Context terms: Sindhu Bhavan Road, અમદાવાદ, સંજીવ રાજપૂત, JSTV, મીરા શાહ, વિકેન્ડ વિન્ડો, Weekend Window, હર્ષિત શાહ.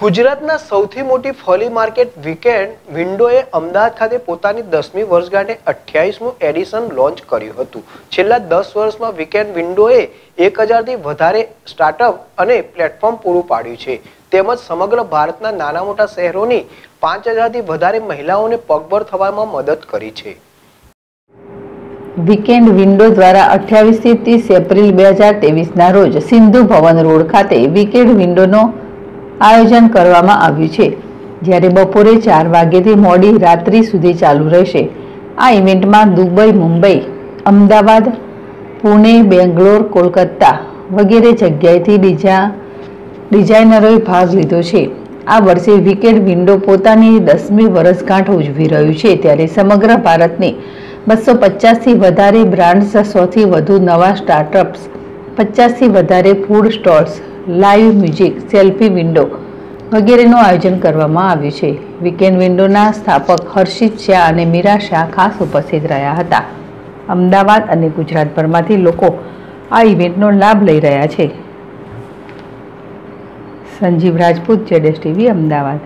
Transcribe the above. ગુજરાતના સૌથી મોટી ફોલી માર્કેટ વીકેન્ડ વિન્ડોએ અમદાવાદ ખાતે પોતાની 10મી વર્ષગાંઠે 28મું એડિશન લોન્ચ કર્યું હતું. છેલ્લા 10 વર્ષમાં વીકેન્ડ વિન્ડોએ 1000થી વધારે સ્ટાર્ટઅપ અને પ્લેટફોર્મ પૂરું પાડ્યું છે. તેમજ સમગ્ર ભારતના નાના મોટા શહેરોની 5000થી વધારે મહિલાઓને પગભર થવામાં મદદ કરી છે. वीकेंड विंडो द्वारा 28 एप्रिल 2023 ना रोज सिंधु भवन रोड खाते वीकेंड विंडो नो आयोजन करवामां आव्युं छे, ज्यारे बपोरे 4 वाग्याथी मोडी रात्रि सुधी चालू रहेशे। आ इवेंटमां दुबई, मुंबई, अमदावाद, पुणे, बेंगलोर, कोलकाता वगैरे जग्याएथी डिजाइनरोए भाग लीधो छे। आ वर्षे वीकेंड विंडो पोतानी 10मी वर्षगांठ उजवी रह्युं छे, त्यारे समग्र भारतनी 250 વધારે બ્રાન્ડ્સ, 100 વધુ નવા સ્ટાર્ટઅપ્સ, 50 વધારે food stalls, live music, selfie window વગેરેનું આયોજન કરવામાં આવ્યું છે. વીકેન્ડ વિન્ડોના સ્થાપક હર્ષિત શાહ અને મીરા શાહ ખાસ ઉપસ્થિત રહ્યા હતા. અમદાવાદ અને ગુજરાતભરમાંથી લોકો આ ઇવેન્ટનો લાભ લઈ રહ્યા છે. સંજીવ રાજપૂત, JSTV, અમદાવાદ.